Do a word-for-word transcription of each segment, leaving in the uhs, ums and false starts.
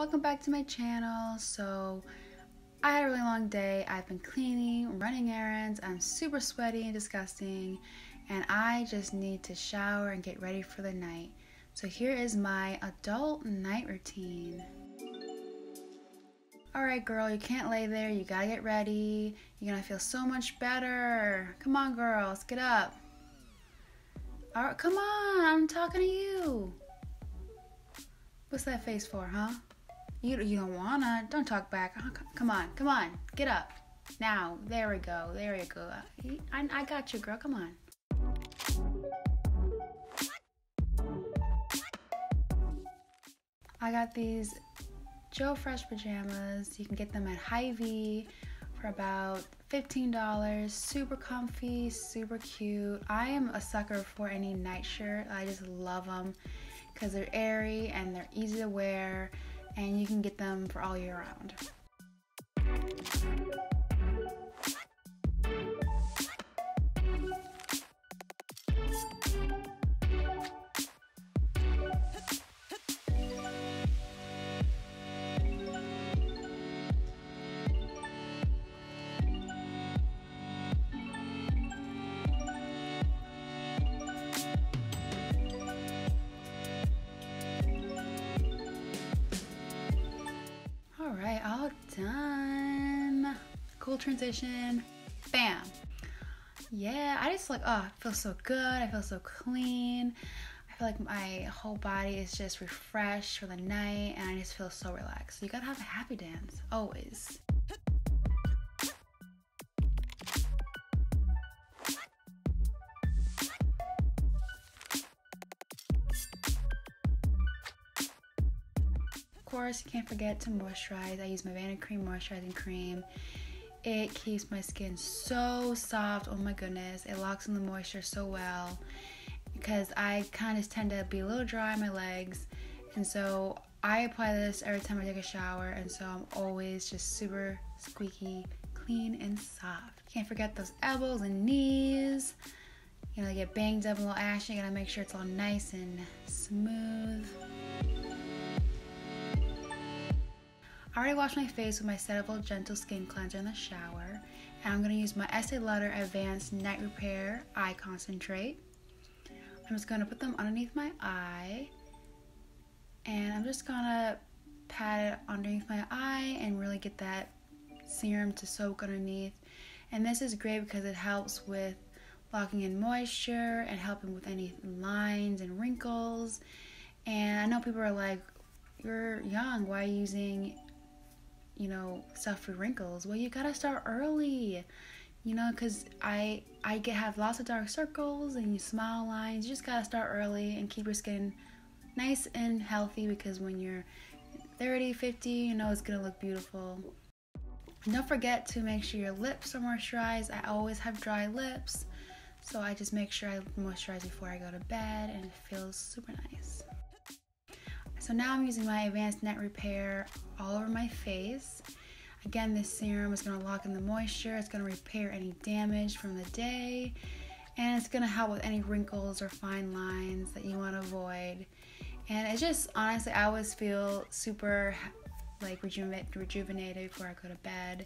Welcome back to my channel. So I had a really long day. I've been cleaning, running errands. I'm super sweaty and disgusting, and I just need to shower and get ready for the night. So here is my adult night routine. Alright girl, you can't lay there, you gotta get ready. You're gonna feel so much better. Come on girls, get up. Alright, come on, I'm talking to you. What's that face for, huh? You, you don't wanna, don't talk back. Come on, come on, get up. Now, there we go, there we go. I, I got you girl, come on. I got these Joe Fresh pajamas. You can get them at Hy-Vee for about fifteen dollars. Super comfy, super cute. I am a sucker for any nightshirt. I just love them because they're airy and they're easy to wear, and you can get them for all year round. Alright, all done. Cool transition. Bam. Yeah, I just like, oh, I feel so good. I feel so clean. I feel like my whole body is just refreshed for the night, and I just feel so relaxed. You gotta have a happy dance, always. Of course, you can't forget to moisturize. I use my Vanicream moisturizing cream. It keeps my skin so soft, oh my goodness. It locks in the moisture so well because I kind of tend to be a little dry on my legs, and so I apply this every time I take a shower, and so I'm always just super squeaky, clean and soft. Can't forget those elbows and knees. You know, they get banged up, a little ashy. You gotta make sure it's all nice and smooth. I already washed my face with my Cetaphil Gentle Skin Cleanser in the shower, and I'm going to use my Estee Lauder Advanced Night Repair Eye Concentrate. I'm just going to put them underneath my eye, and I'm just going to pat it underneath my eye and really get that serum to soak underneath. And this is great because it helps with locking in moisture and helping with any lines and wrinkles. And I know people are like, you're young, why are you using, you know, stuff for wrinkles? Well, you gotta start early, you know, because I I get have lots of dark circles and smile lines. You just gotta start early and keep your skin nice and healthy, because when you're thirty, fifty, you know it's gonna look beautiful. And don't forget to make sure your lips are moisturized. I always have dry lips, so I just make sure I moisturize before I go to bed, and it feels super nice. So now I'm using my Advanced Night Repair all over my face. Again, this serum is going to lock in the moisture. It's going to repair any damage from the day, and it's going to help with any wrinkles or fine lines that you want to avoid. And it's just, honestly, I always feel super like reju rejuvenated before I go to bed.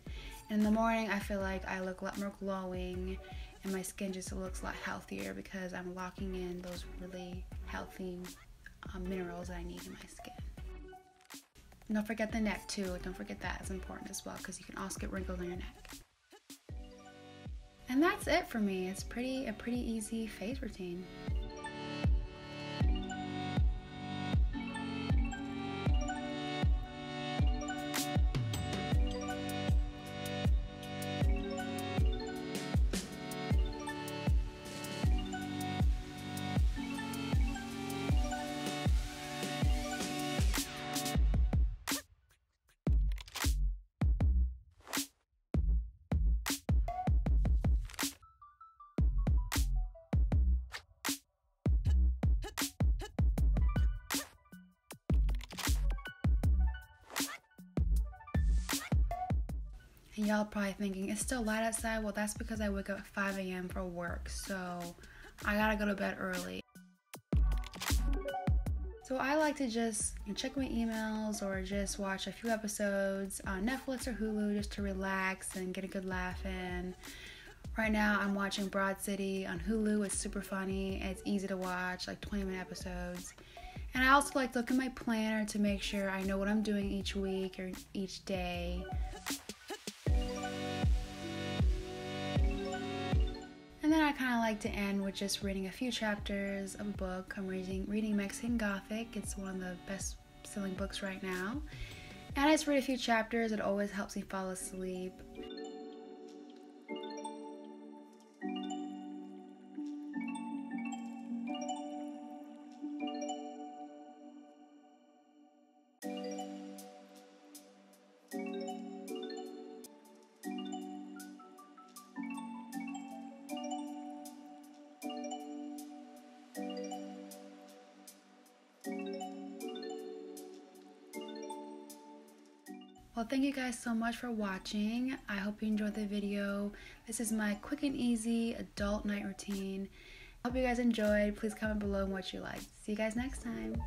And in the morning, I feel like I look a lot more glowing, and my skin just looks a lot healthier because I'm locking in those really healthy Um, minerals that I need in my skin. And don't forget the neck too. Don't forget that, it's important as well, because you can also get wrinkles on your neck. And that's it for me. It's pretty a pretty easy face routine. And y'all probably thinking, it's still light outside. Well, that's because I wake up at five A M for work, so I gotta go to bed early. So I like to just check my emails or just watch a few episodes on Netflix or Hulu just to relax and get a good laugh in. Right now I'm watching Broad City on Hulu. It's super funny. It's easy to watch, like twenty minute episodes. And I also like to look at my planner to make sure I know what I'm doing each week or each day. And then I kind of like to end with just reading a few chapters of a book. I'm reading, reading Mexican Gothic. It's one of the best-selling books right now. And I just read a few chapters. It always helps me fall asleep. Well, thank you guys so much for watching. I hope you enjoyed the video. This is my quick and easy adult night routine. I hope you guys enjoyed. Please comment below on what you liked. See you guys next time.